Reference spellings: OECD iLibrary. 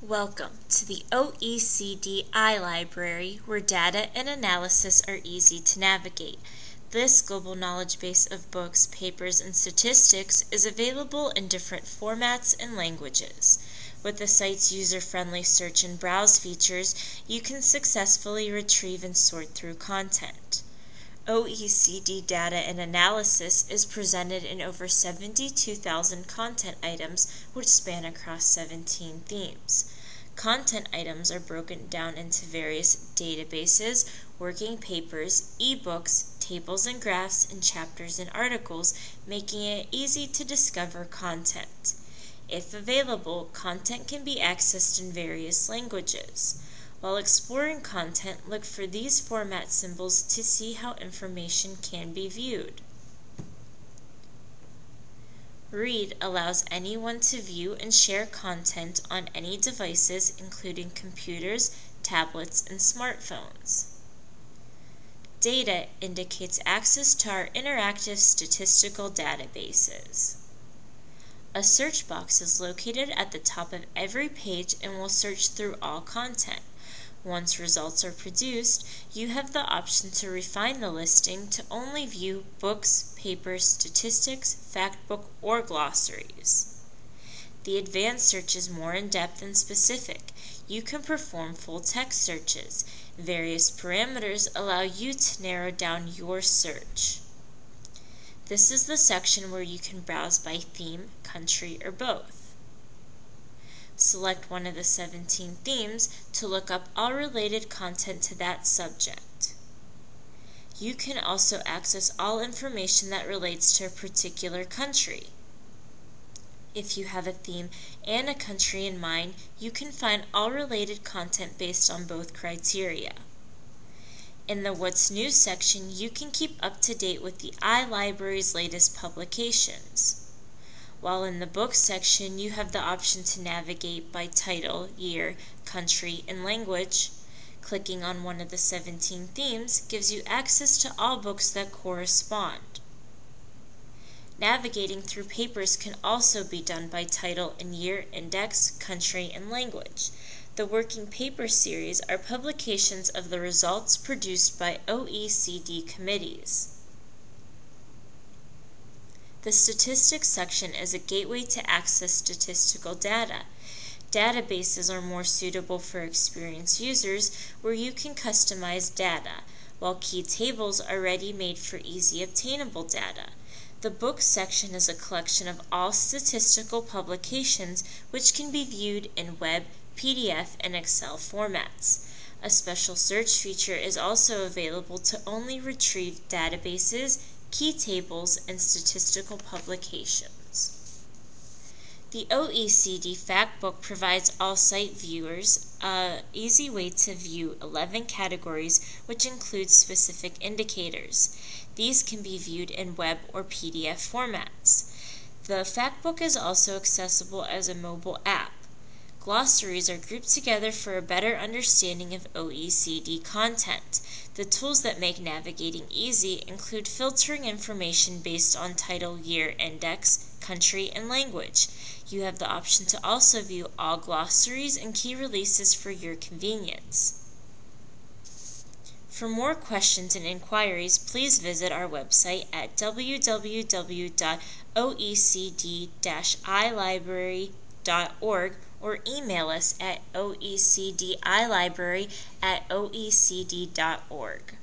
Welcome to the OECD iLibrary, where data and analysis are easy to navigate. This global knowledge base of books, papers, and statistics is available in different formats and languages. With the site's user-friendly search and browse features, you can successfully retrieve and sort through content. OECD data and analysis is presented in over 72,000 content items which span across 17 themes. Content items are broken down into various databases, working papers, ebooks, tables and graphs, and chapters and articles, making it easy to discover content. If available, content can be accessed in various languages. While exploring content, look for these format symbols to see how information can be viewed. Read allows anyone to view and share content on any devices, including computers, tablets, and smartphones. Data indicates access to our interactive statistical databases. A search box is located at the top of every page and will search through all content. Once results are produced, you have the option to refine the listing to only view books, papers, statistics, factbook, or glossaries. The advanced search is more in-depth and specific. You can perform full-text searches. Various parameters allow you to narrow down your search. This is the section where you can browse by theme, country, or both. Select one of the 17 themes to look up all related content to that subject. You can also access all information that relates to a particular country. If you have a theme and a country in mind, you can find all related content based on both criteria. In the What's New section, you can keep up to date with the iLibrary's latest publications. While in the Books section, you have the option to navigate by title, year, country, and language. Clicking on one of the 17 themes gives you access to all books that correspond. Navigating through papers can also be done by title and year, index, country, and language. The Working Paper series are publications of the results produced by OECD committees. The Statistics section is a gateway to access statistical data. Databases are more suitable for experienced users, where you can customize data, while key tables are ready-made for easy obtainable data. The Books section is a collection of all statistical publications which can be viewed in web, PDF, and Excel formats. A special search feature is also available to only retrieve databases, key tables, and statistical publications. The OECD Factbook provides all site viewers an easy way to view 11 categories, which includes specific indicators. These can be viewed in web or PDF formats. The Factbook is also accessible as a mobile app. Glossaries are grouped together for a better understanding of OECD content. The tools that make navigating easy include filtering information based on title, year, index, country, and language. You have the option to also view all glossaries and key releases for your convenience. For more questions and inquiries, please visit our website at www.oecd-ilibrary.org or email us at oecdilibrary@oecd.org.